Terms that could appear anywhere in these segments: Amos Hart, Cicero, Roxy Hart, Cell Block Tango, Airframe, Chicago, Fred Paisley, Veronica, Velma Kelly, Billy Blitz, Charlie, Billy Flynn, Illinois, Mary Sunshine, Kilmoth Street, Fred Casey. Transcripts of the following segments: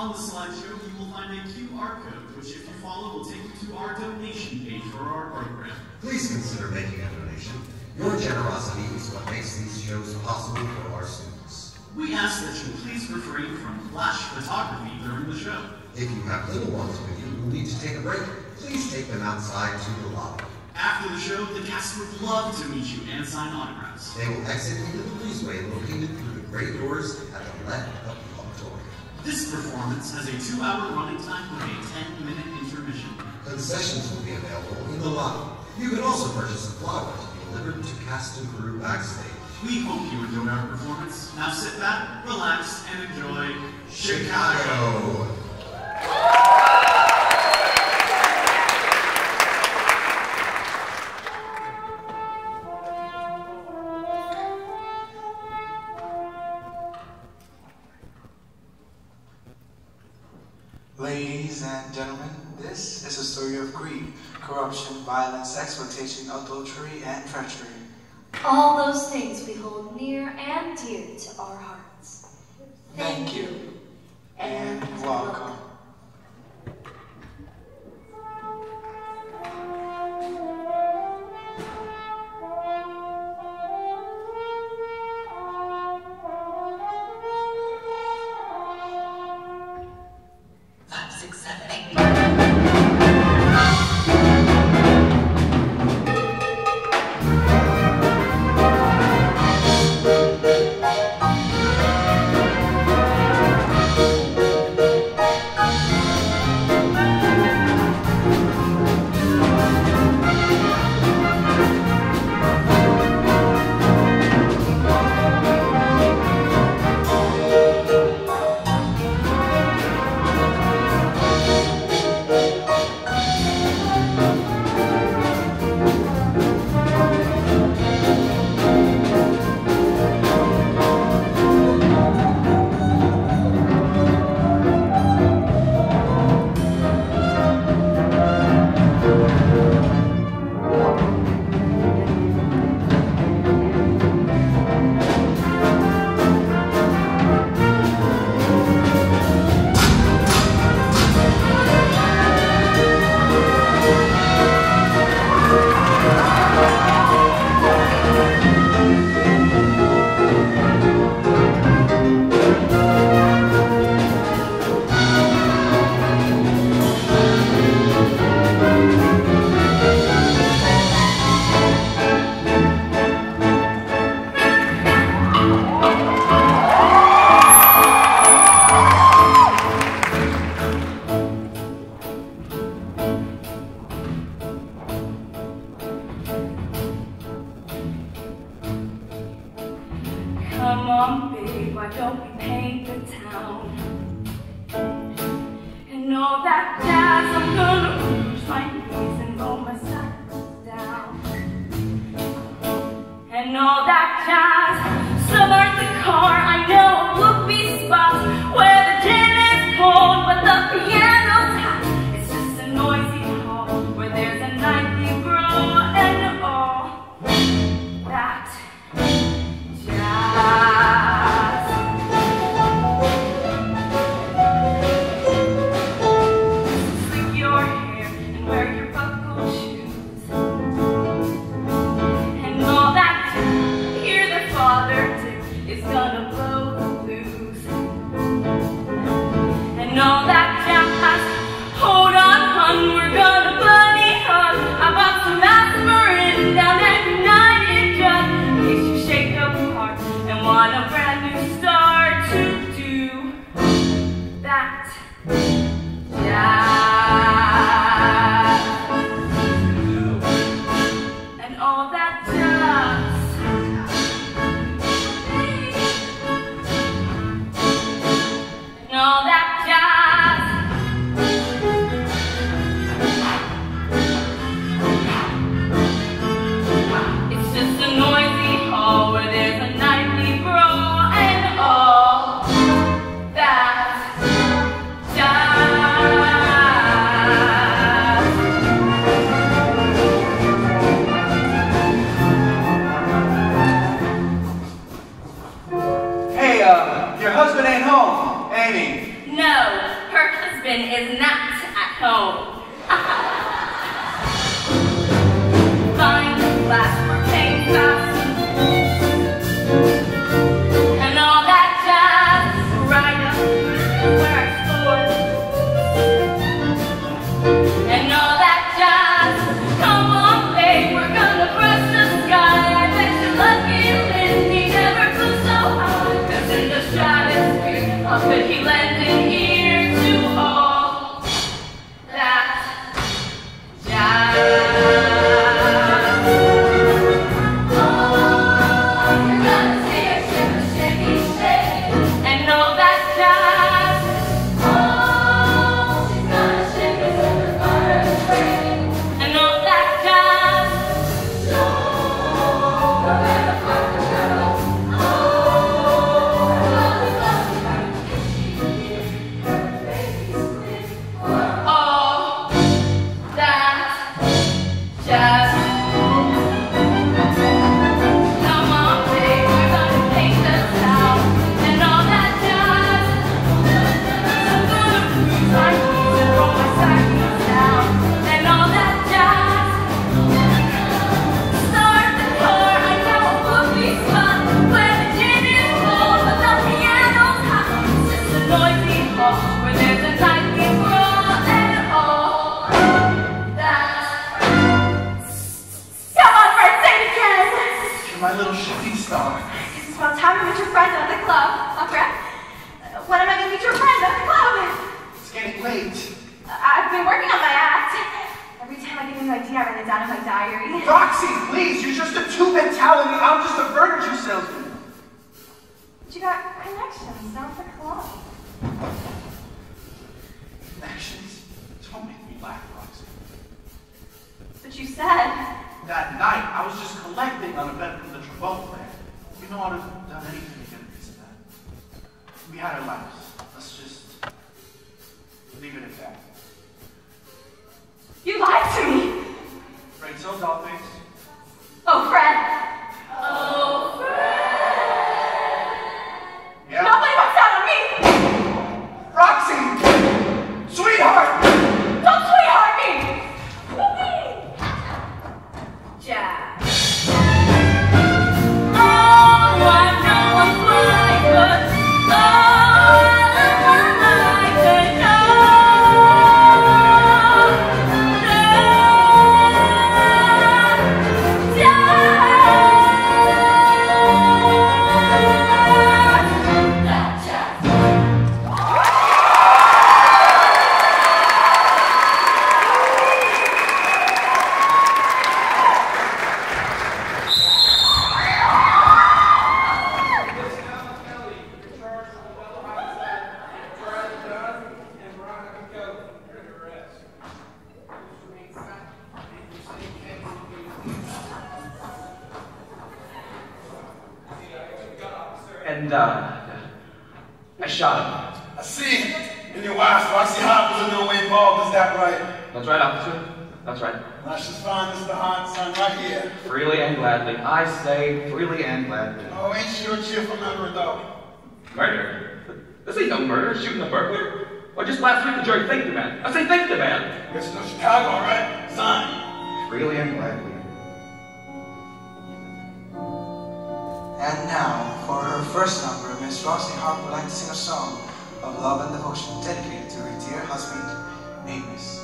On the slideshow, you will find a QR code, which if you follow will take you to our donation page for our program. Please consider making a donation. Your generosity is what makes these shows possible for our students. We ask that you please refrain from flash photography during the show. If you have little ones with you who need to take a break, please take them outside to the lobby. After the show, the cast would love to meet you and sign autographs. They will exit into the breezeway located through the great doors at the left of the auditorium. This performance has a 2-hour running time with a 10-minute intermission. Concessions will be available in the lobby. You can also purchase a flower to be delivered to cast and crew backstage. We hope you enjoyed our performance. Now sit back, relax, and enjoy Chicago! Ladies and gentlemen, this is a story of greed, corruption, violence, exploitation, adultery, and treachery. All those things we hold near and dear to our hearts. Thank you, and welcome. No, her husband is not at home. Fine, last working class. And all that jazz, right up where I scored. And all that jazz, come on babe, we're gonna cross the sky. I bet you love you, Lindy, never flew so high. 'Cause in the stratosphere, up at he landed. I shot him. I see. In your wife, Roxy Hart was in no way involved, is that right? That's right, officer. That's right. Let's just find Mr. Hart's son right here. Freely and gladly. I say freely and gladly. Oh, ain't she a cheerful murderer, though? Murder? This ain't no murder, shooting a burglar. Or just last week the jury thanked the man. I say thank the man. This is no Chicago, right? Son. Freely and gladly. And now, for her first number, Miss Roxy Hart would like to sing a song of love and devotion dedicated to her dear husband, Amos.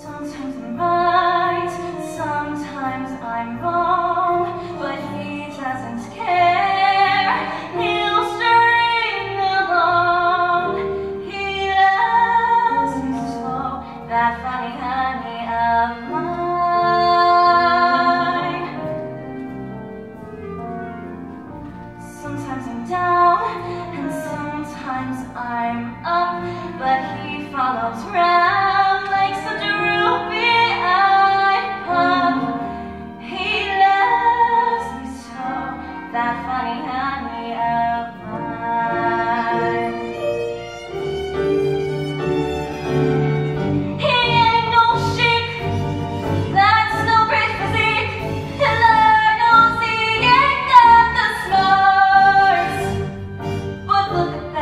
Sometimes I'm right, sometimes I'm wrong, but he doesn't care, he'll string along. He loves me so, that funny honey of mine. And sometimes I'm up, but he follows round like such a droopy-eyed pup. He loves me so, that funny honey of mine. He ain't no chic, that's no great physique. His Lord knows he ain't got the smoke. Look.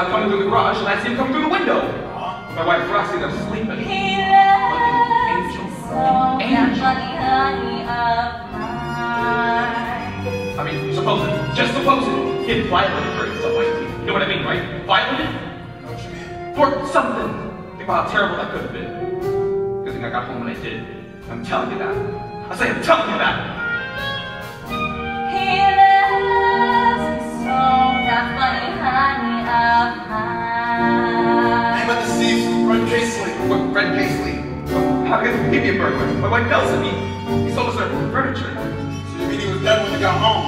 I come into the garage and I see him come through the window. My wife Roxy is sleeping. He loves angel. So angel. Honey of mine. I mean, suppose it. Just suppose it. He had violated her in some way. You know what I mean, right? Violated? For something. Think about how terrible that could have been. Because I got home and I did. I'm telling you that. I say I'm telling you that. Hey, but the thief, Red Casely. What, Red Casely? How could he be a burglar? My wife tells me he stole us our furniture. So you mean he was dead when we got home?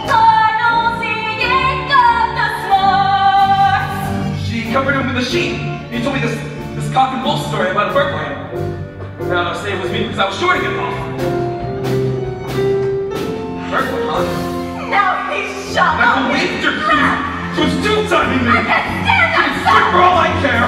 She covered him with a sheet. He told me this cock and bull story about a burglar. Now I'll say it was me because I was shorting him off. Burglar, huh? Now he's shot. Now wait, so still timing me! I can stand that! It's good for all I care!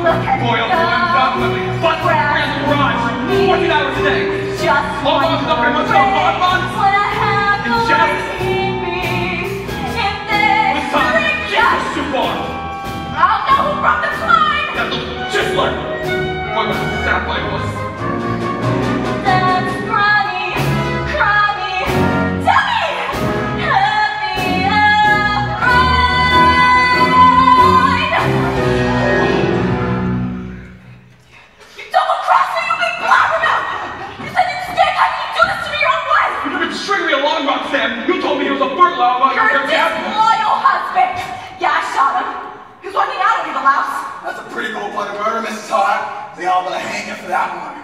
Look at boy, I'll find out with me! But where's the garage? 14 hours a day! Just one more way! What I have to leave me! If there's a thing just too far! I'll know who brought the climb! That little chisler! Boy, what a sap I was! That's crummy! Crummy! Tell me! You told me he was a burglar about your disloyal husband! Yeah, I shot him. He was running out of the house. That's a pretty cold-blooded murder, Mrs. Hart. They all gonna hang you for that one.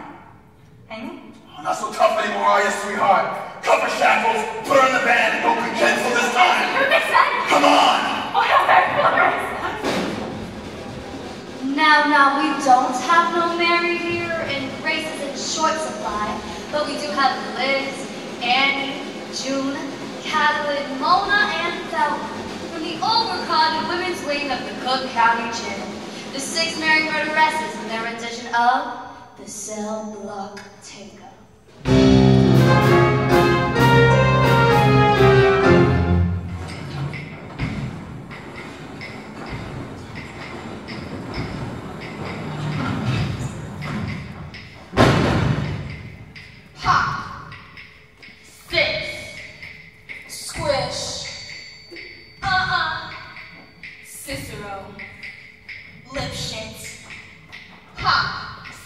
Hang? Oh, not so tough anymore, are you, sweetheart? Cover shackles, put her in the van, and go contend for this time. You make sense? Come on! Oh, you're very furious. Now, we don't have no Mary here, and Grace is in short supply, but we do have Liz, Annie, June, Catelyn, Mona, and Velma from the overcrowded women's wing of the Cook County Jail. The six Mary murderesses in their rendition of the Cell Block Tango. Cicero, Lipschitz, pop,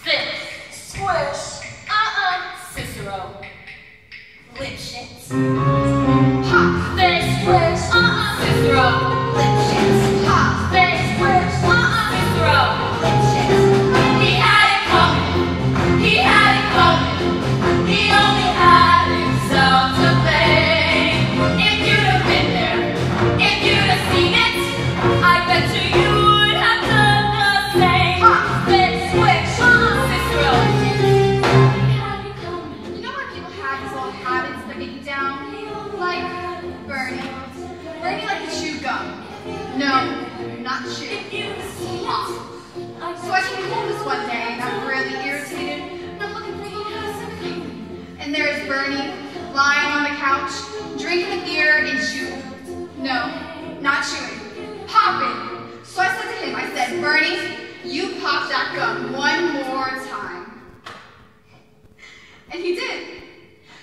six, squish, Cicero, Lipschitz, pop, six, squish, Cicero, Lipschitz, pop, six, squish, Cicero, Lipschitz. He had it coming, he had it coming, he only had himself to blame. If you'd have been there, if you'd have seen it, I bet you would have done the same. Let's switch, Cicero. Had it coming. You know why people have these old habits that get you down? Like burning. Burning like a chew gum. No, not chew. Pop. So I came home this one day and I'm really irritated. And I'm looking for a little bit of sympathy. And there is Bernie, lying on the couch, drinking a beer and chewing. No, not chewing. Popping. So I said to him, I said, Bernie, you popped that gum one more time. And he did.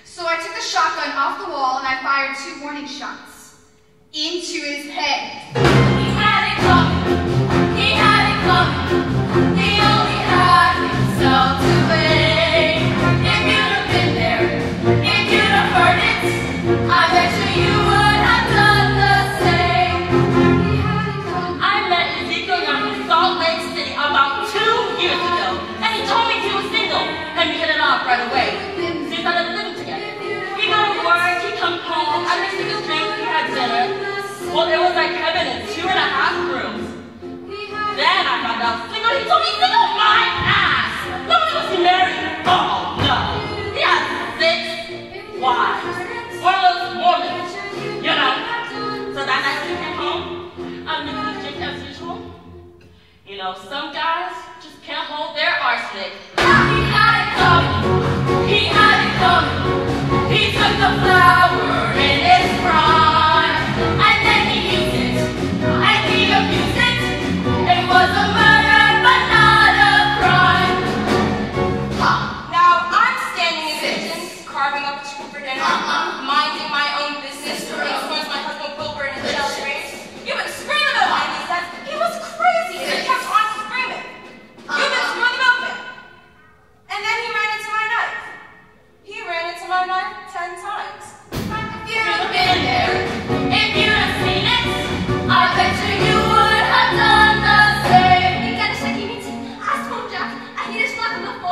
So I took the shotgun off the wall and I fired 2 warning shots into his head. He had it coming. He had it coming. He only had himself to blame. If you'd have been there, if you'd have heard it, I bet you would have done the same. About 2 years ago, and he told me he was single, and we hit it off right away. They started living together. He got to work, he come home, I mixed his drinks, we had dinner. Well, there was like heaven in 2.5 rooms. Then I found out single, he told me single, my ass! Nobody was married. Oh, no. He had 6 wives. One of those women, you know. So that night he came home, I'm going to drink as usual. You know, some guys just can't hold their arsenic. He had it coming. He had it coming. He took the flower in his prime. And then he used it. And he abused it.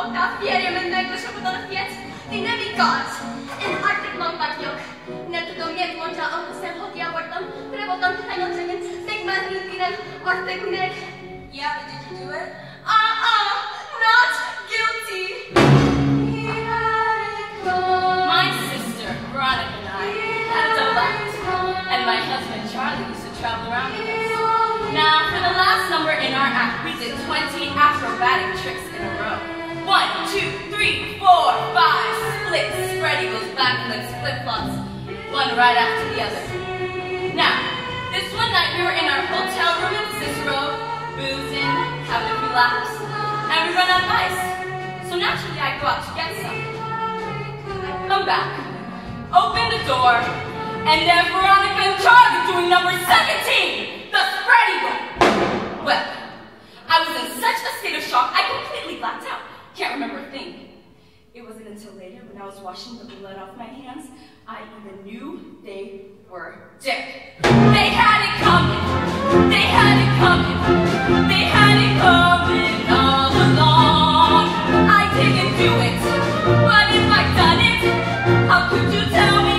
walked out the area and negligent without a fiat, the Navy Gods, and Arctic Lombard Yoke. Net to the Navy Monja on the San Hotia Wartam, Prebotan, Hamilton, Snake Man, Lieutenant, or Thick Neck. Yeah, but did you do it? Not guilty. My sister, Veronica, and I had a double, and my husband, Charlie, used to travel around with us. Now, for the last number in our act, we did 20 acrobatic tricks in a row. 1, 2, 3, 4, 5, split, spread eagles, back legs, flip-flops, one right after the other. Now, this one night we were in our hotel room in Cicero, boozing, having a few laughs, and we run out of ice. So naturally I go out to get some. I come back, open the door, and there Veronica and Charlie doing number 17! The spread eagle! Well, I was in such a state of shock, I completely blacked out. Can't remember a thing. It wasn't until later, when I was washing the blood off my hands, I even knew they were dead. They had it coming. They had it coming. They had it coming all along. I didn't do it. But if I'd done it, how could you tell me?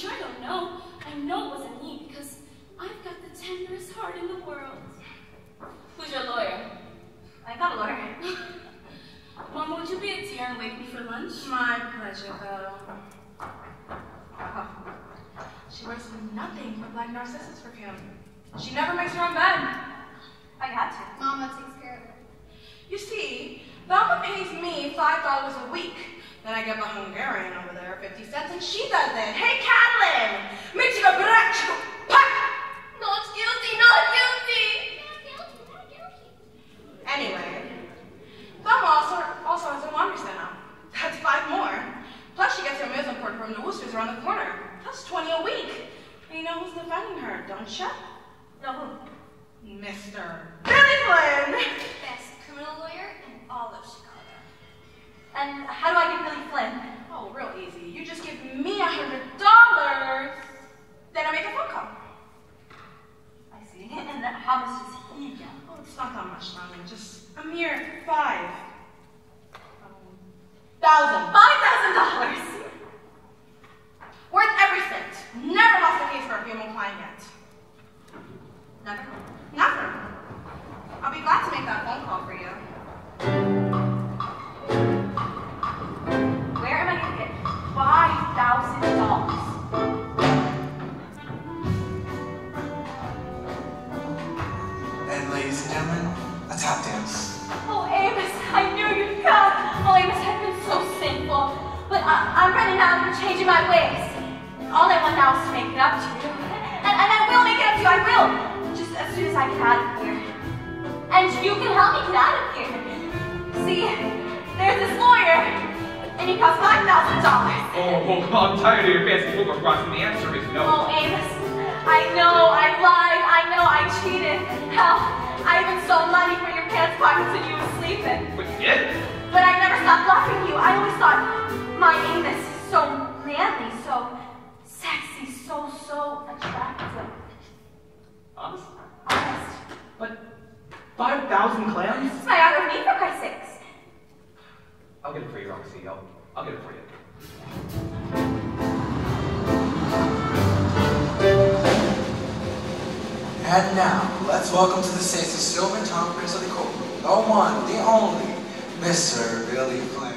sure don't know. I know it wasn't me because I've got the tenderest heart in the world. Who's your lawyer? I got a lawyer. Mom, won't you be a dear and wake me for lunch? My pleasure, though. Oh. She works nothing but black narcissus perfume. She never makes her own bed. I had to. Mama takes care of her. You see, Velma pays me $5 a week. Then I get my Hungarian over there 50 cents, and she does it. Hey, Catelyn! Not guilty, not guilty! Not guilty, not guilty. Anyway, Velma also has a laundry center. That's 5 more. Plus she gets her meals imported from the Woosters around the corner. That's 20 a week. And you know who's defending her, don't you? No, who? Mr. Billy Blitz! Best criminal lawyer in all of Chicago. And how do I get Billy Flynn? Oh, real easy. You just give me $100, then I make a phone call. I see. And then how much does he get? Oh, it's not that much, Mama. Just a mere $5,000. Worth every cent. Never lost a case for a female client yet. Never? Never. I'll be glad to make that phone call for you. Where am I going to get $5,000? And ladies and gentlemen, a tap dance. Oh, Amos, I knew you'd come. Oh, Amos, I've been so sinful. But I'm running out and changing my ways. All I want now is to make it up to you. And I will make it up to you, I will. Just as soon as I get out of here. And you can help me get out of here. See, there's this lawyer. And he costs $5,000. Oh, I'm tired of your fancy book across, and the answer is no. Oh, Amos, I know, I lied, I know, I cheated. Hell, I even stole money from your pants pockets when you were sleeping. But you did? But I never stopped loving you. I always thought, my Amos is so manly, so sexy, so attractive. Honest? Honest. But 5,000 clams? It's my honor of me, for Christ's sakes. I'll get it for you, Roxy. I'll get it for you. And now, let's welcome to the stage the silver tongue prince of the court, the one, the only, Mr. Billy Flynn.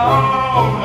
What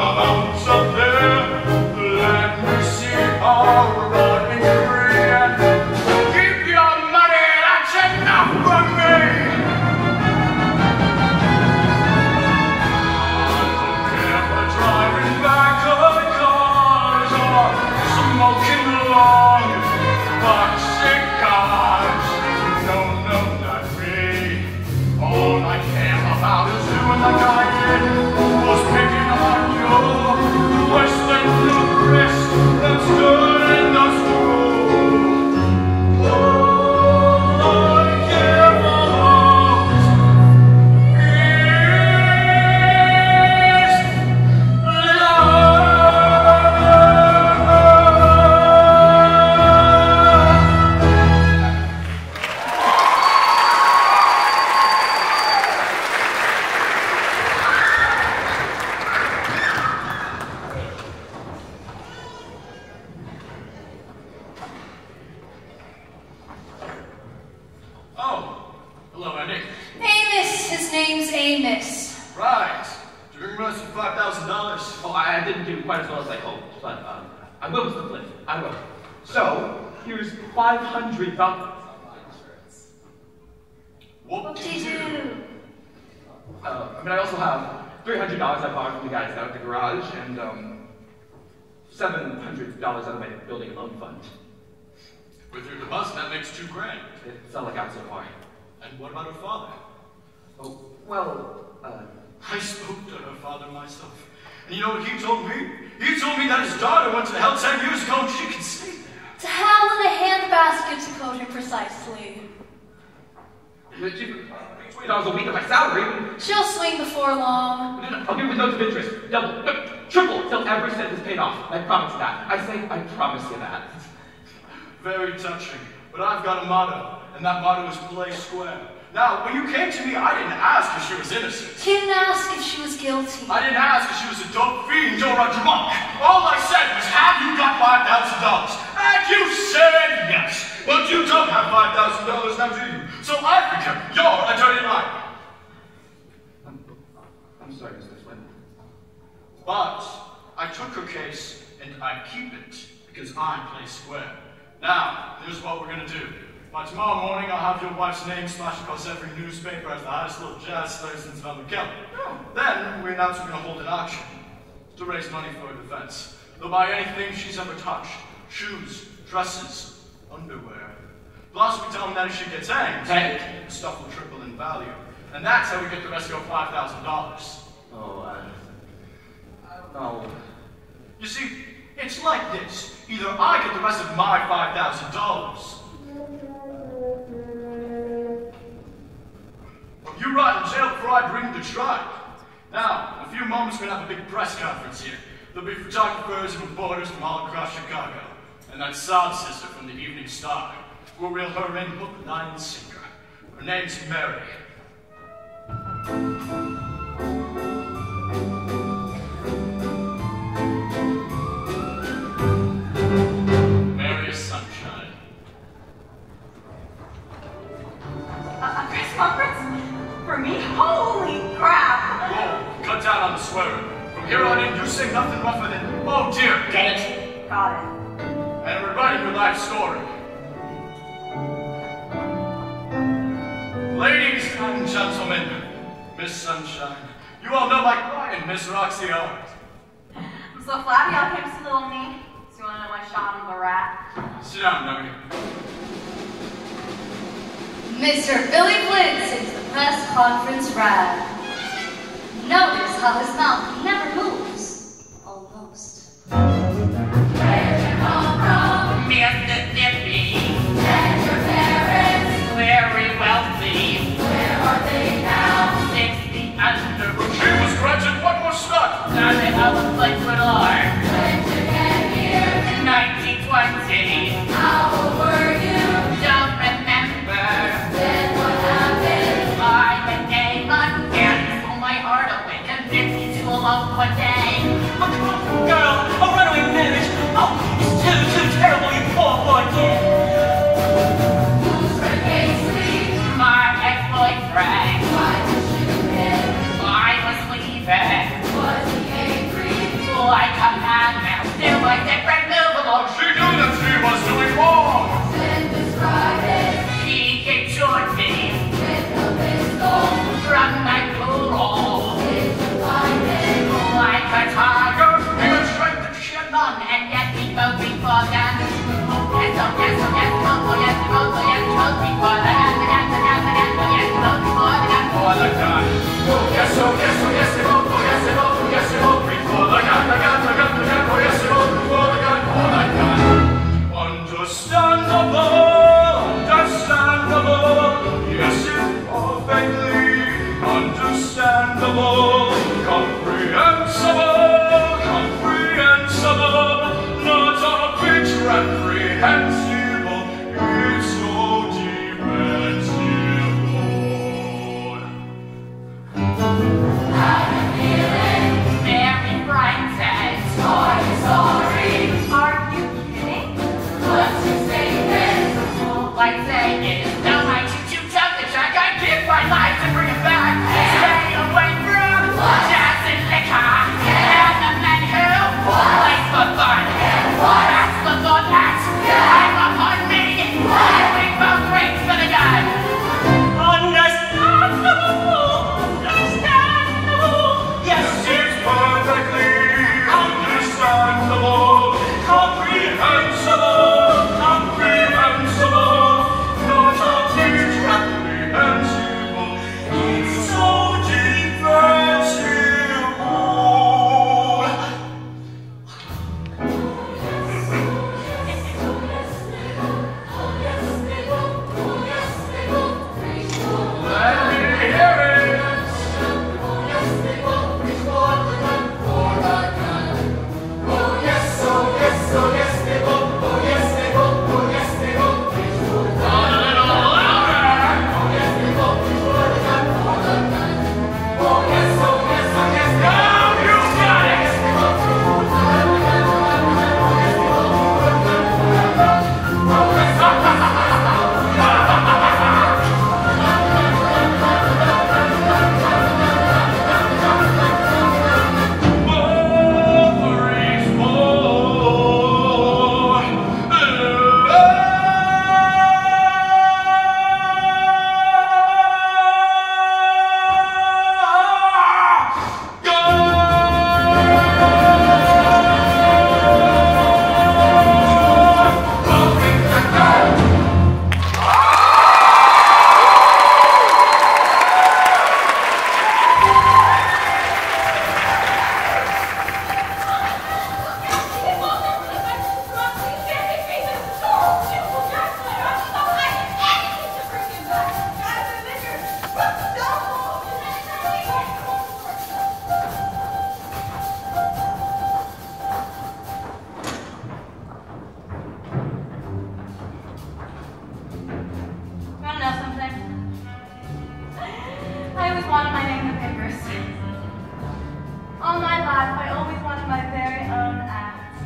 laugh. I always wanted my very own act.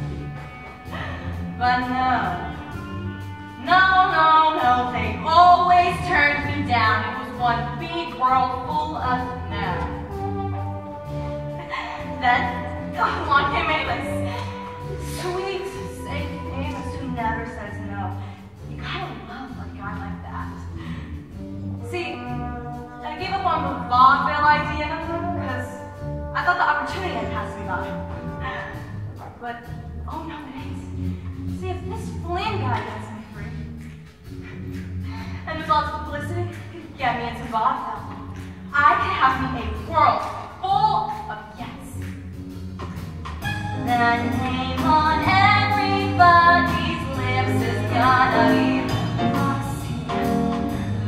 But no, they always turned me down. It was one big world full of no. Then, along came Amos. Sweet, safe Amos who never says no. You gotta love a guy like that. See, I gave up on the vaudeville idea because I thought the opportunity had passed me by. But, oh no, it ain't. See, if this Flynn guy gets me free, and with all the publicity, he could get me into vaudeville. I could have me a world full of yes. The name on everybody's lips is gonna be Roxy.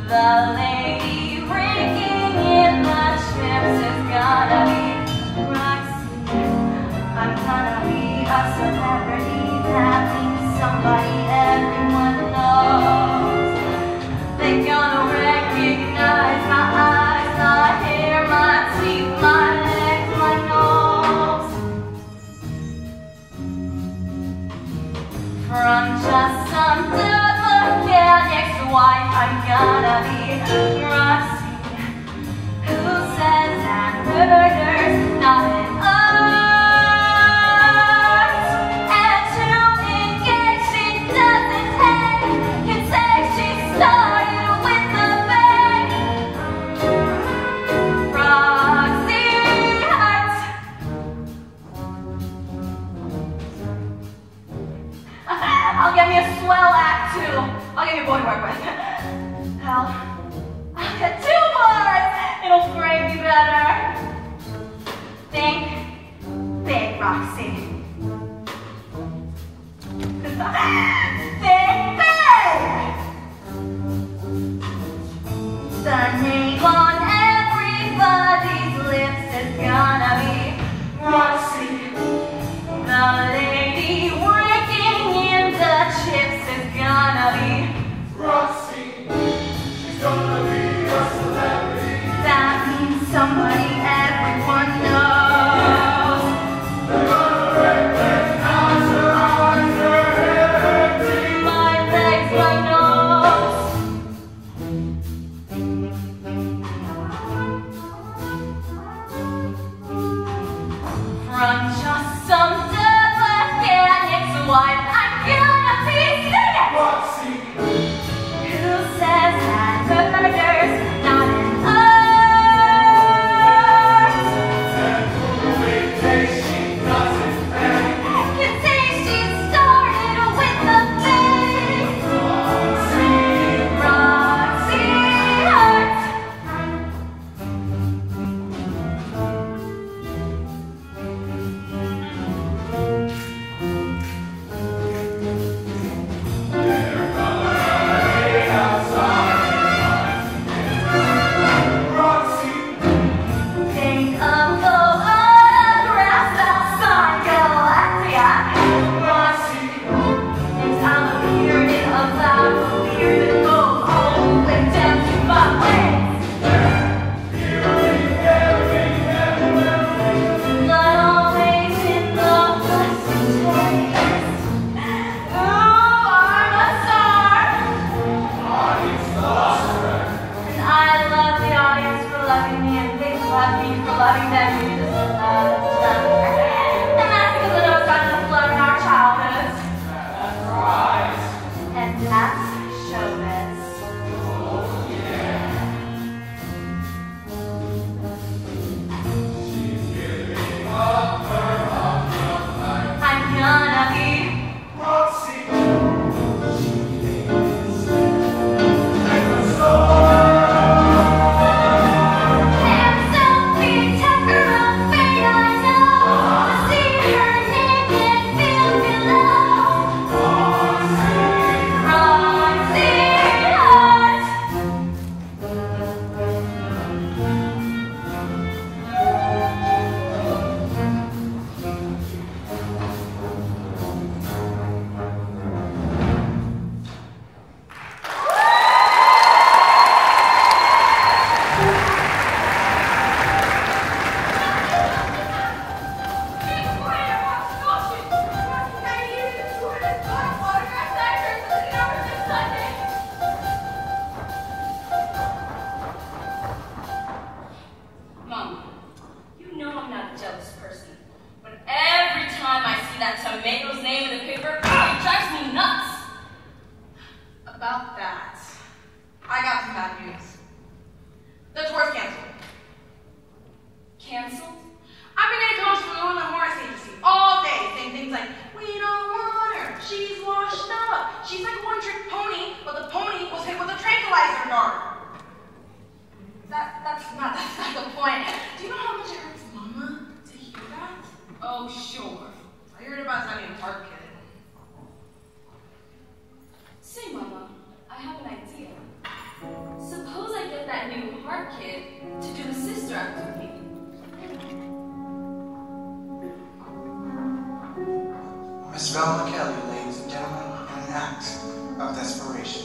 The lady raking in the ships is gonna be Roxy. I'm gonna be a celebrity that means somebody everyone knows. They're gonna recognize my eyes, my hair, my teeth, my legs, my nose. From just some dude looking at ex-wife, I'm gonna be Roxy. Who says that murder's not an art? And to engage she doesn't hate. You say she started with the bang. Roxy Hart. I'll get me a swell act too. I'll get me a boy to work with. Hell, I'll get two more. It'll grade me better. Think big, Roxy. Think big! The name on everybody's lips is gonna be Roxy. The lady working in the chips is gonna be Roxy. She's gonna be a celebrity. That means somebody everyone knows. They're gonna recognize her eyes, her hair, my legs, my nose. From just some dirt mechanic's wife, I'm gonna be singing. Roxy. Who says that the murder's not in Miss Velma Kelly, ladies and gentlemen, in an act of desperation.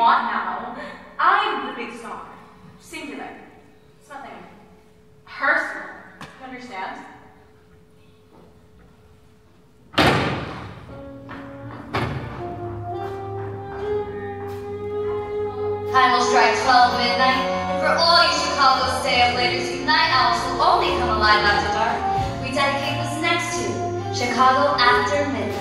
want now. I'm the big star. Singular. It's nothing personal. You understand? Time will strike 12 midnight, and for all you Chicago stay-up-laters, you night owls will only come alive after dark. We dedicate this next to Chicago After Midnight.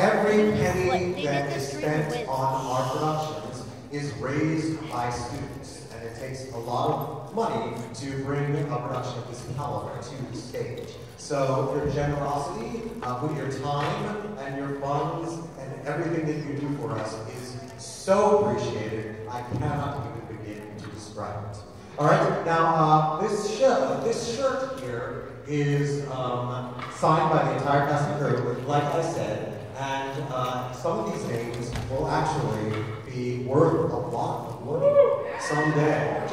Every penny that is spent on our productions is raised by students. and it takes a lot of money to bring a production of this caliber to the stage. So your generosity with your time and your funds and everything that you do for us is so appreciated, I cannot even begin to describe it. All right, now this shirt here is signed by the entire cast and crew, like I said, and some of these names will actually be worth a lot of money someday.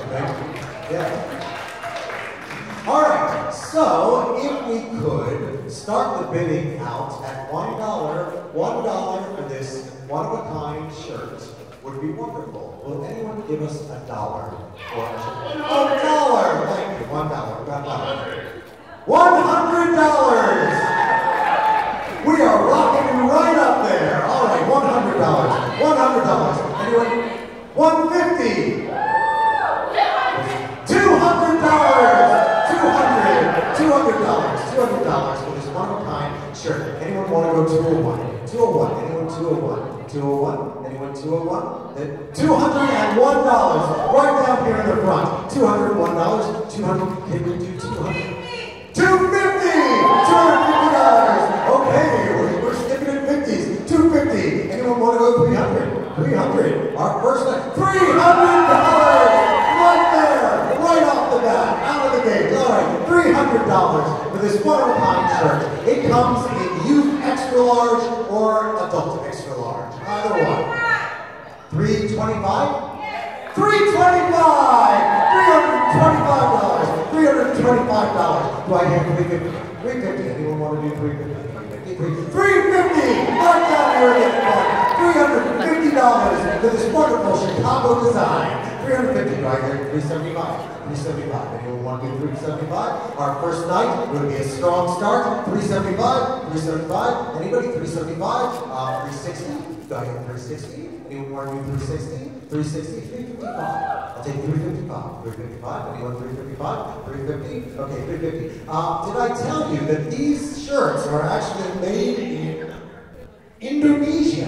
Yeah. All right, so if we could start the bidding out at $1 for this one-of-a-kind shirt would be wonderful. Will anyone give us $1 for a shirt? $1! Thank you, $1. $100! We are rocking right up there. All right, $100. Anyone? $150. $200. $200 for this one-of-a-kind shirt. Anyone want to go 201? 201. Anyone 201? 201. Anyone 201? $201. Right down here in the front. $201. 200. Can we do 200? $250. $250. Okay, we're sticking in 50s. $250. Anyone want to go 300? 300. Our first night. $300! Right there! Right off the bat. Out of the gate. Alright. $300 for this one-of-a-kind shirt. It comes in youth extra large or adult extra large. Either one. $325? Yes. $325! $325. Do I hear $350? $350. Anyone want to do $350? $350. $350! Right down here again. $350 for this wonderful Chicago design. $350 right here. $375. $375. Anyone want to do $375? Our first night would be a strong start. $375. $375. Anybody? $375. $360. Do I have $360? Anyone want to do $360? $360. $355. I'll take $355. $355. Anyone? $355. $350. Okay. $350. Did I tell you that these shirts are actually made in Indonesia?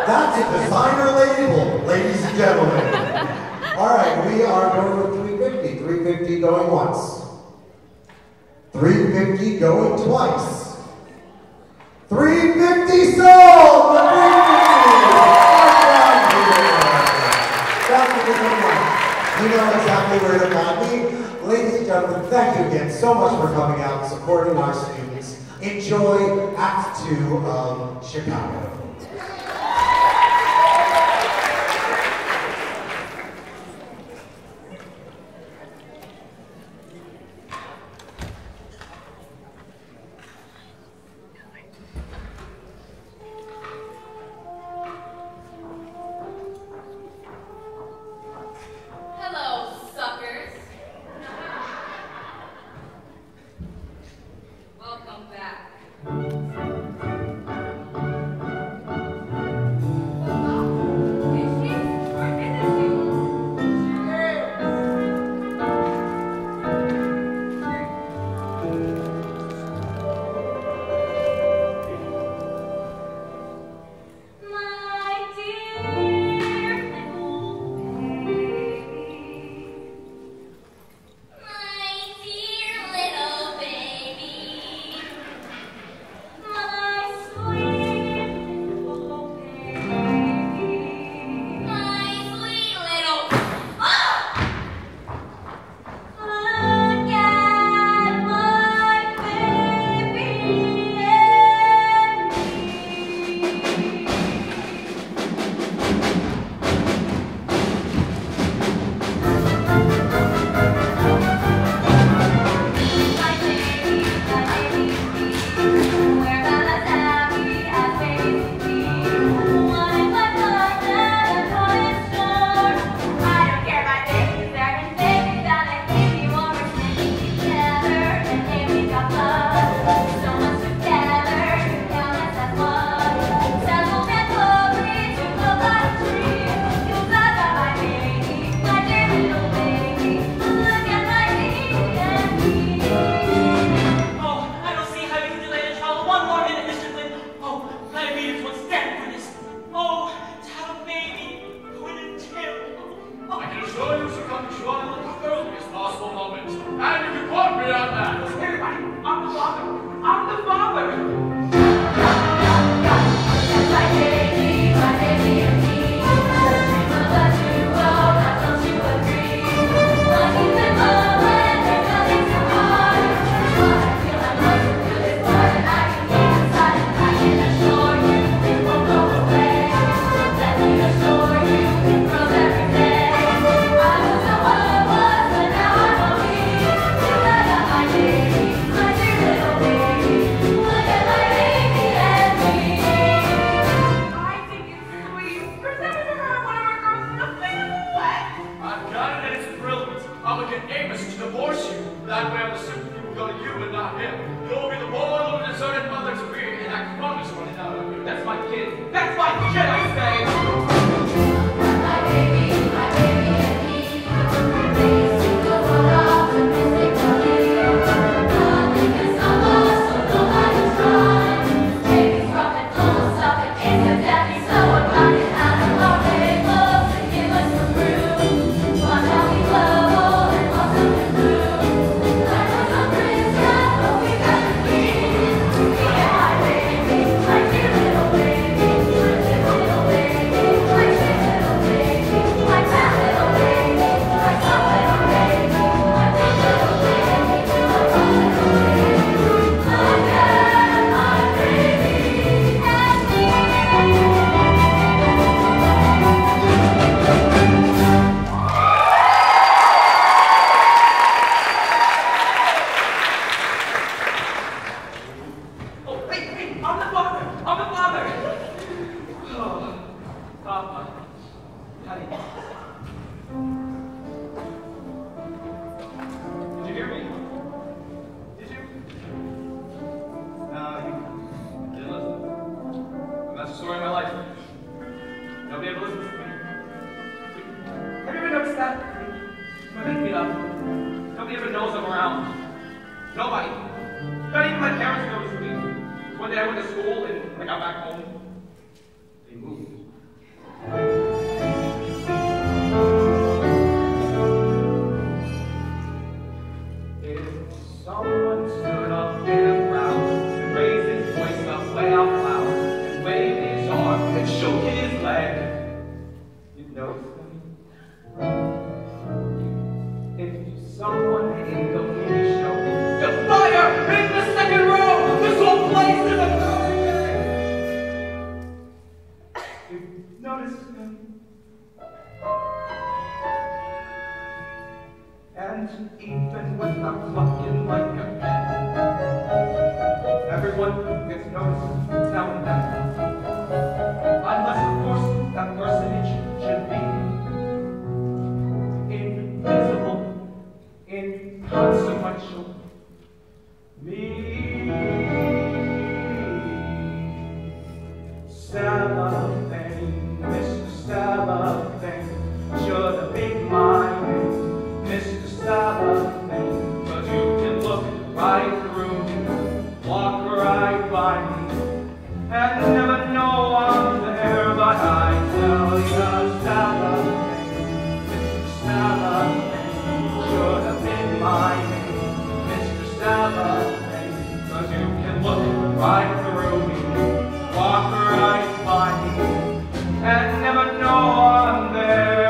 That's a designer label, ladies and gentlemen. All right, we are going with $350. $350 going once. $350 going twice. $350 sold! $350! That's a good one. You know exactly where to find me. Ladies and gentlemen, thank you again so much for coming out and supporting our students. Enjoy Act 2 of Chicago. Back. I'm the father. Oh, Papa, honey. Did you hear me? Did you? No, you didn't listen. And that's the story of my life. Nobody ever listens to me. Have you ever noticed that? My head beat up. Nobody ever knows I'm around. Nobody. Not even my parents know it's me. One day I went to school and I got back home. They moved. If someone stood up in a crowd and raised his voice up way out loud and waved his arm and shook his leg, you'd know it's coming. If someone in the movie show, the fire in the second row, this whole place is a fire. You notice him. And even when I'm clucking like a cat, everyone gets noticed now and then. Unless, of course, that personage should be inconsequential. Me, Salamane, Mr. Salamane, you're the big mind, Mr. Salamane, but you can look right through, walk right by me, and never know I'm there, but I tell you, Salamane, Mr. Salamane. Should have been my name, Mr. Salamane, cause you can look right through me, walk right by me, and never know I'm there.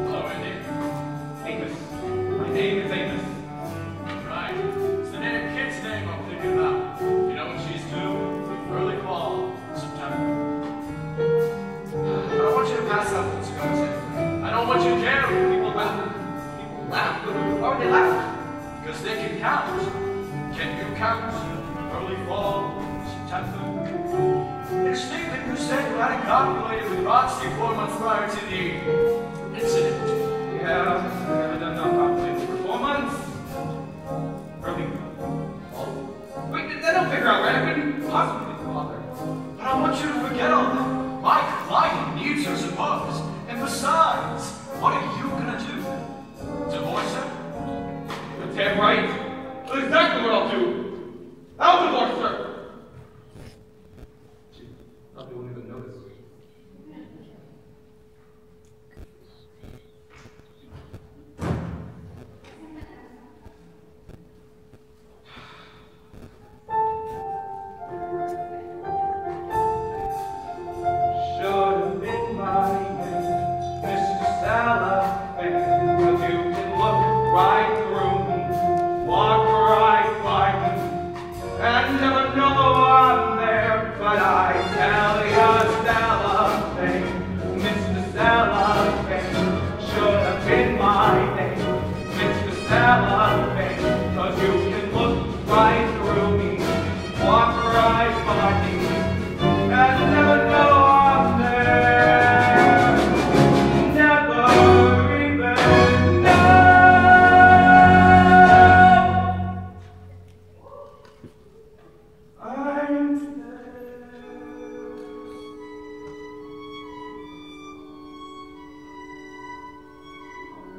Hello, Andy. Amos. My name is Amos. Right. It's the native kid's name I'm thinking about. You know when she's due? Early fall, September. I don't want you to care when people laugh. People laugh, but why would they laugh? Because they can count. Can you count? Early fall, September. Their statement you said you had it calculated with Roxy 4 months prior to the incident. Yeah, I haven't done that calculated for 4 months. Early fall. Wait, they don't figure out, right? I couldn't possibly bother. But I want you to forget all that. My client needs her support. And besides, what are you gonna do? Divorce her? You're damn right. That's exactly what I'll do. I'll divorce her. She probably won't even notice.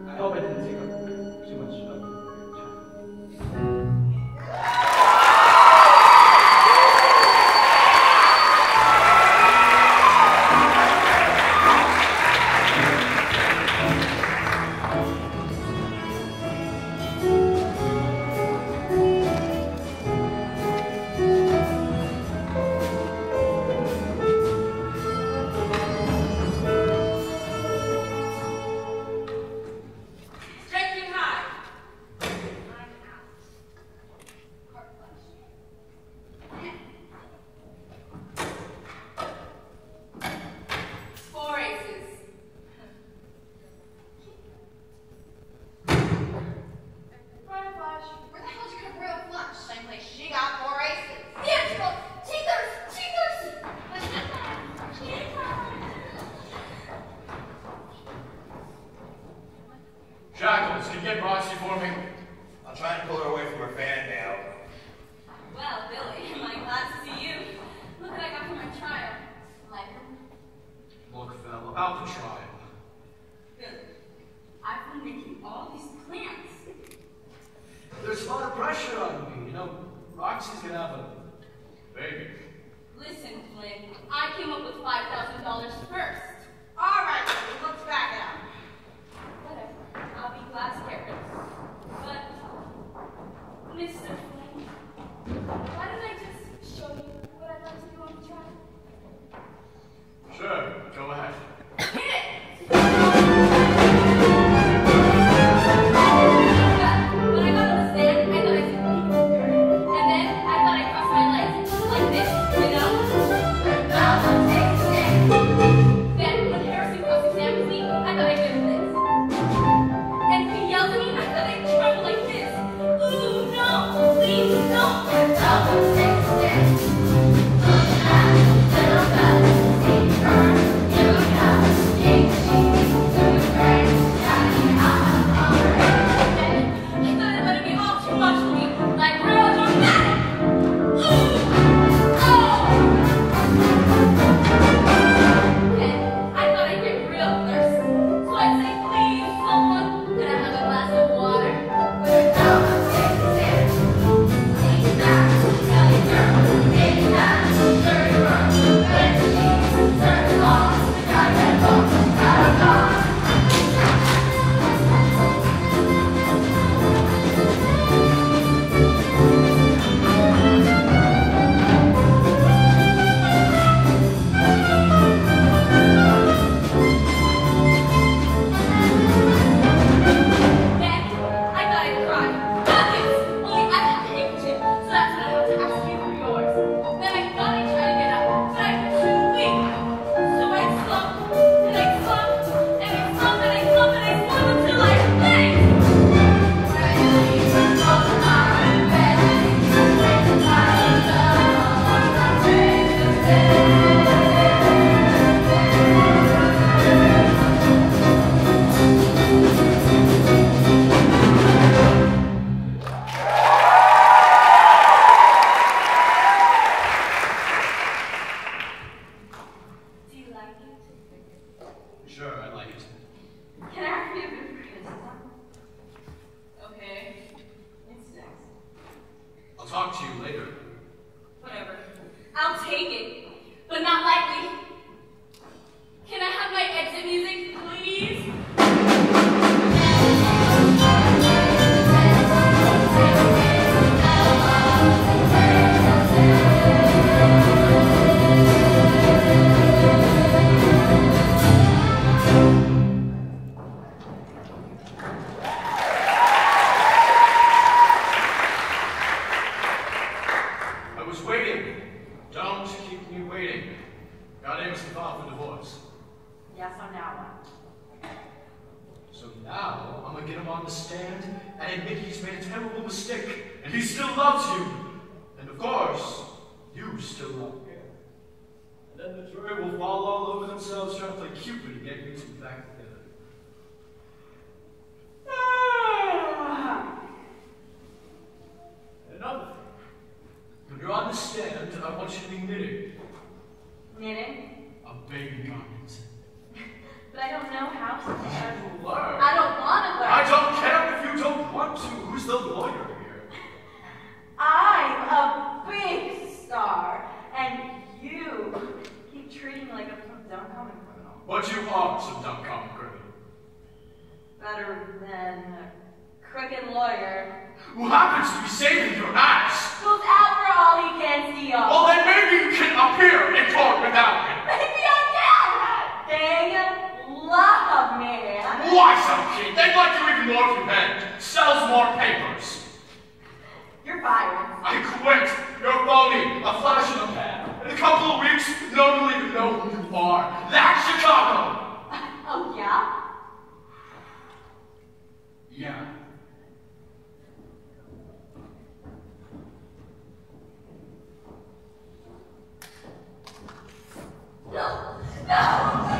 I hope I didn't take up too much of your time. Evans, can you get Roxy for me? I'll try and pull her away from her fan now. Well, Billy, am I glad to see you. Look what I got for my trial. Like him? Look, Val, about the trial. Billy, I've been making all these plans. There's a lot of pressure on me. You know, Roxy's gonna have a baby. Listen, Flynn, I came up with $5,000 first. All right, Billy, let's back out. Whatever, I'll be glass carrots. But, Mr. Flynn, why don't I just show you what I'd like to do on the trial? Sure, go ahead. Hit it! No! No! No! No! No! No!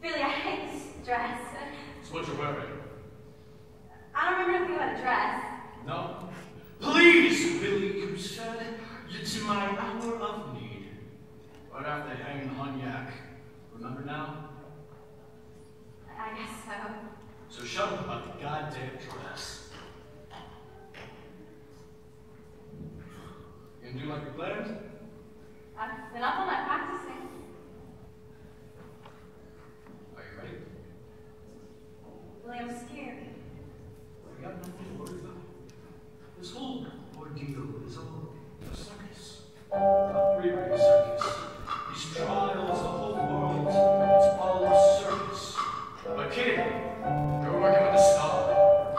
Billy, I hate this dress. So what you're wearing? I don't remember if you had a dress. No. Please, Billy, you said it's my hour of need. Right after hanging Honyak. Remember now? I guess so. So shut up about the goddamn dress. You gonna do like you planned? I've been up all night practicing. Are you ready? Really, I'm scared. I got nothing to worry about. This whole ordeal is all a circus. Not really a circus. These trials, the whole world, it's all a circus. A kid, you're working with a star.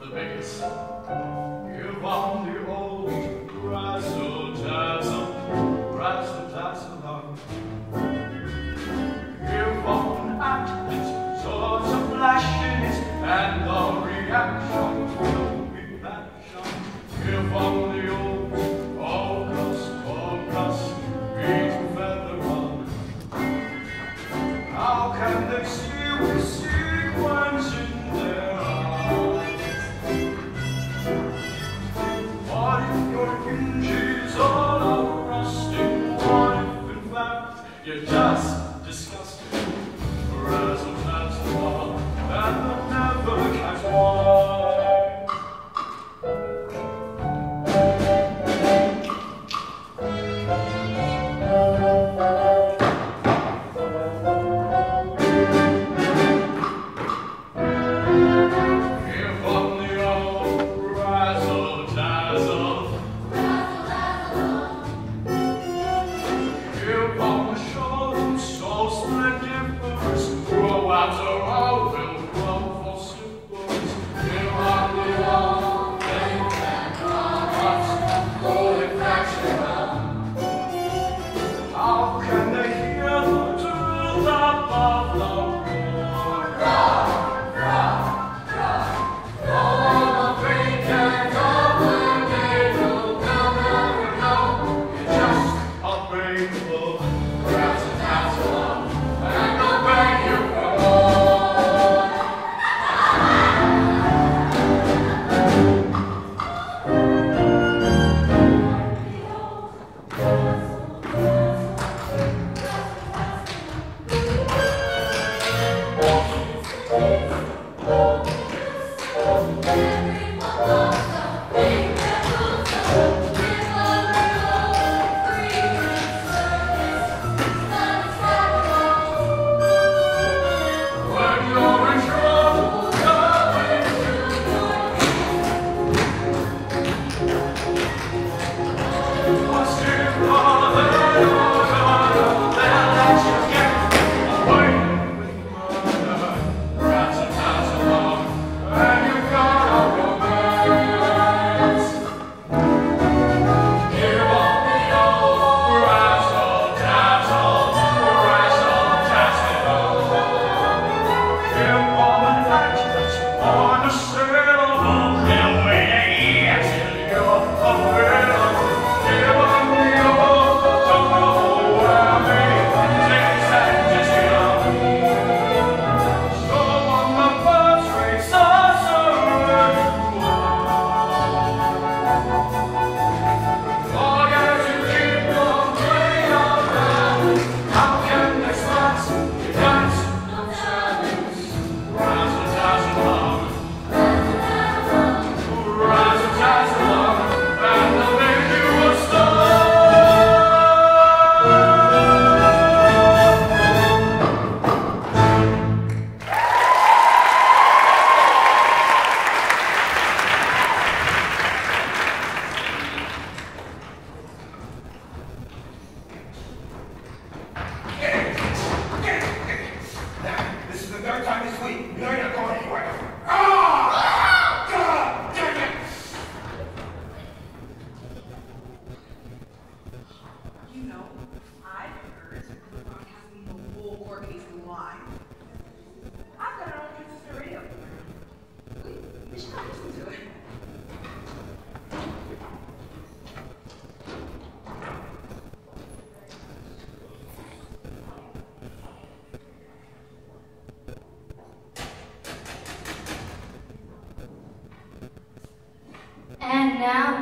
The biggest. You won the old razzle dazzle on. You won at its sorts of flashes and the reaction will. If only old August, beat feather on. How can they see with sequence in their eyes? What if your hinges all are rusting? What if in fact you're just disgusting? Razzle dazzle on, and they'll never catch one.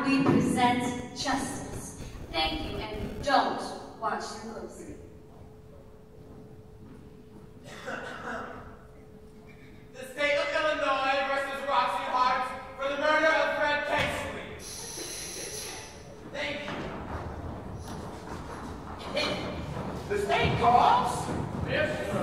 now we present justice. Thank you, and don't watch your lips. The state of Illinois versus Roxy Hart for the murder of Fred Paisley. Thank you. The state calls? Yes, sir. Yes, sir.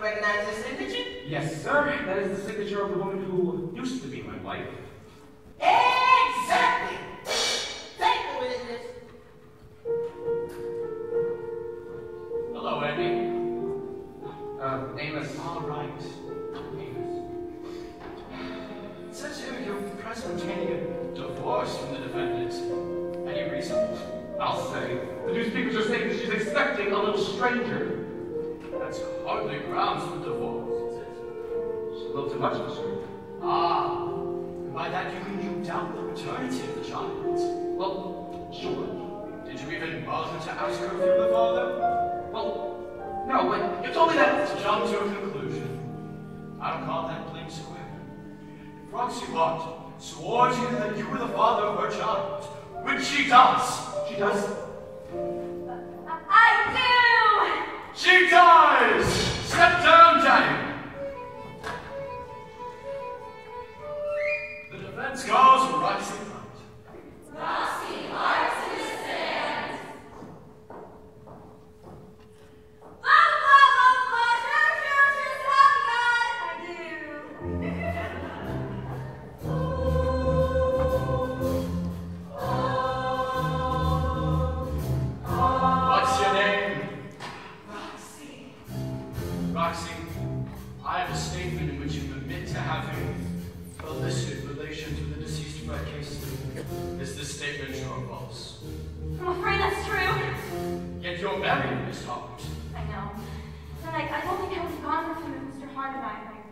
Recognize this signature? Yes, sir. That is the signature of the woman who used to be my wife. Exactly! Take the witness. Hello, Andy. Amos. All right. Amos. Since you're presentating a divorce from the defendant, any reason? I'll say. The newspapers are saying that she's expecting a little stranger. That's hardly grounds for divorce, is it? She loved him much, Mr. Ah, by that you mean you doubt the paternity of the child? Well, sure. Did you even bother to ask her if you were the father? Well, no, but you told me that. Let's jump to a conclusion. I don't call that plain square. If Roxy Hart swore to you that you were the father of her child, which she does. She does? I do! She dies! Step down, Danny! The defense calls for Roxy Hart. Roxy Hart to the stand! Roxy, I have a statement in which you admit to having illicit relations with the deceased Fred Casey. Is this statement true or false? I'm afraid that's true. Yet you're married, Miss Hart. I know. But I don't think I was gone with him and Mr. Hart and I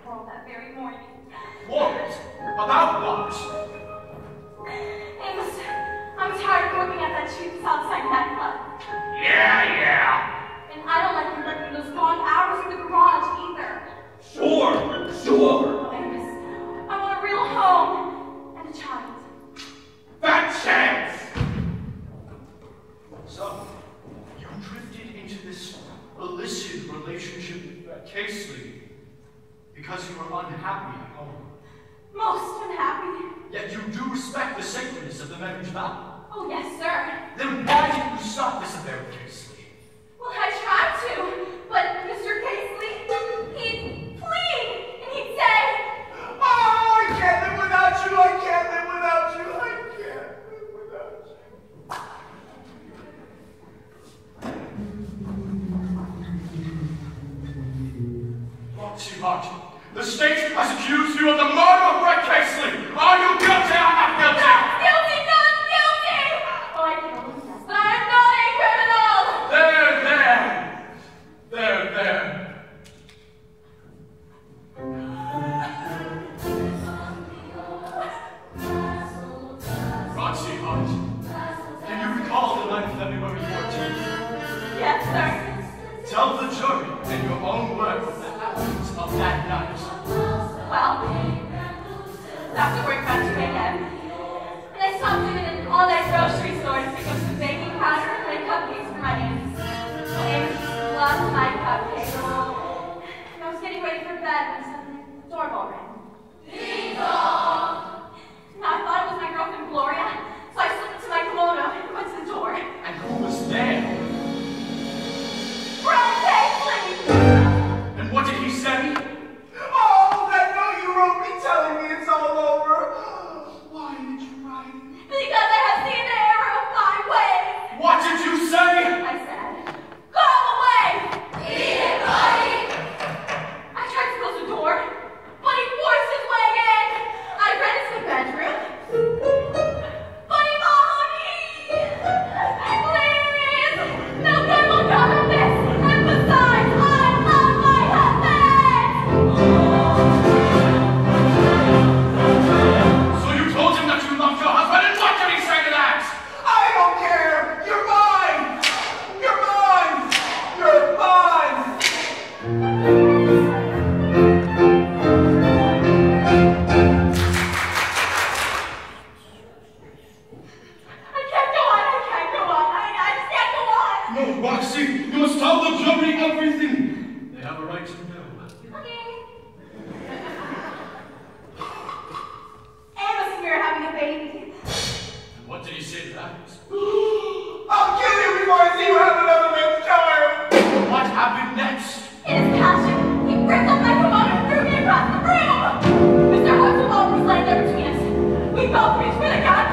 quarreled that very morning. Quarreled? About what? Amos, I'm tired of working at that cheap Southside nightclub. Yeah, yeah. And I don't like him working those long hours in the garage either. Sure. I want a real home and a child. Fat chance! So, you drifted into this illicit relationship with Casely because you were unhappy at home. Most unhappy. Yet you do respect the sacredness of the marriage vow. Oh, yes, sir. Then why didn't you stop this affair with Casely? Well, I tried to, but Mr. Paisley, he'd plead, and he'd say, "Oh, I can't live without you, I can't live without you, I can't live without you." Roxy Hart, the state has accused you of the murder of Fred Paisley. Are you guilty or not guilty? Not guilty, not guilty! Oh, I can't believe that, but I am not a criminal! There. Roxy Hart, can you recall the night of February 14th? Yes, sir. Tell the jury in your own words the happenings of that night. Well, after work about 2 a.m., and I stopped him in an all-night grocery store to pick up some baking powder and cupcakes for my niece. My cupcake. And I was getting ready for bed when suddenly the doorbell rang. Ding dong! I thought it was my girlfriend Gloria, so I slipped into my kimono and went to the door. And who was there? Fred Paisley! And what did he say? Oh, that note you wrote me telling me it's all over. Roxy, you must tell them Germany everything. They have a right to know. Okay. Amos and we are having a baby. And what did he say to that? I'll kill you before I see you have another man's child. What happened next? In his passion, he bristled my kimono and threw me across the room. Mr. Hope's alone was laid there between us. We both reached for the gun.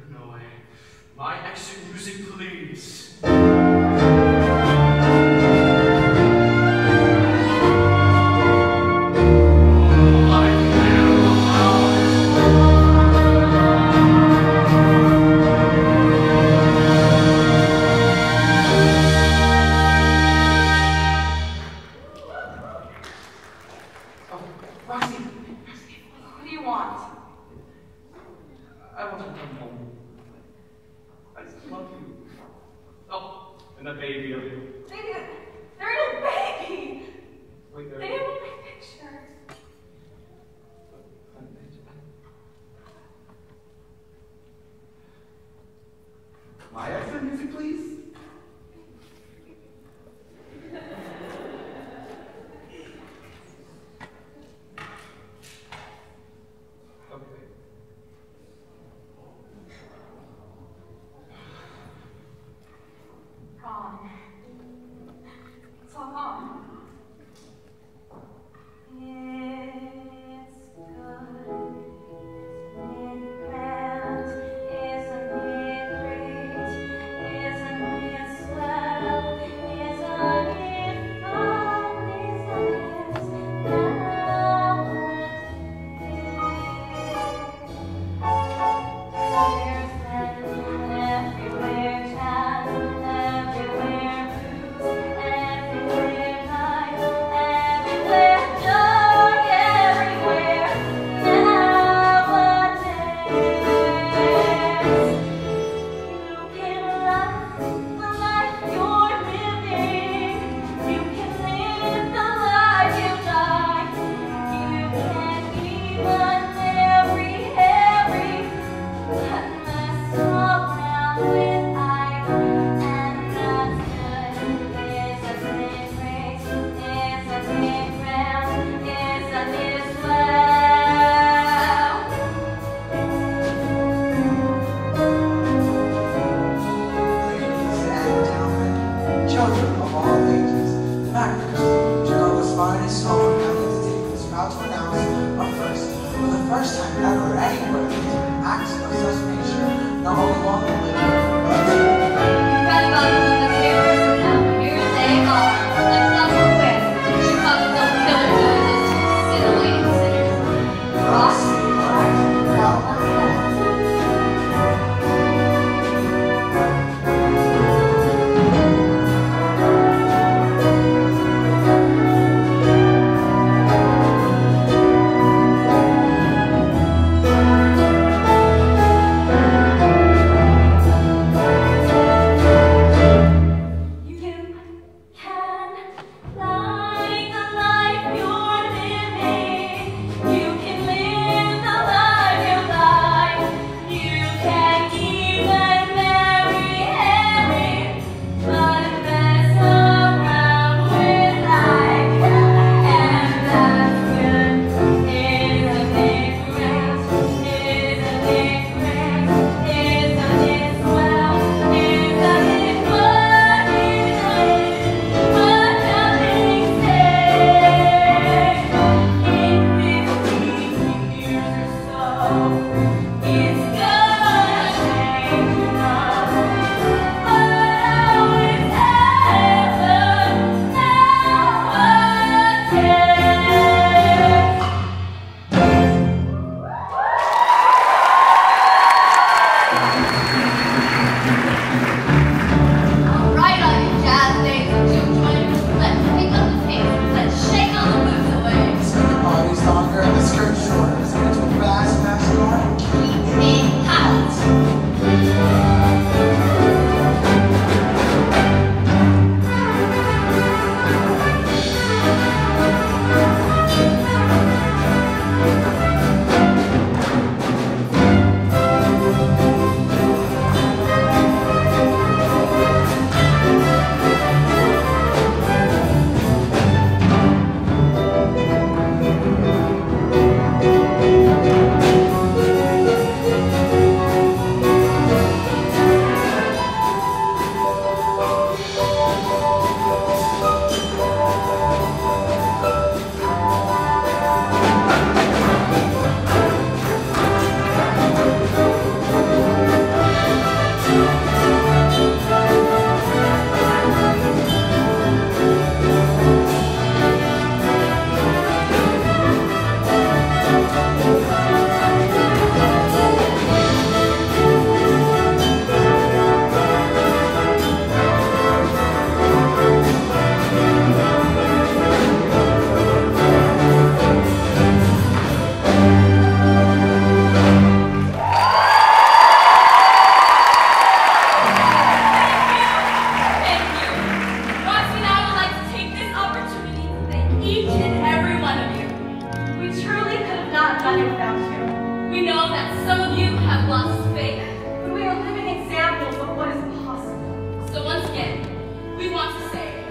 Illinois. My exit music, please. you. They're in a baby! Wait, they didn't want my picture. My extra music, please. Gone. It's all gone.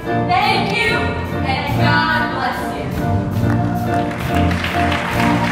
Thank you, and God bless you.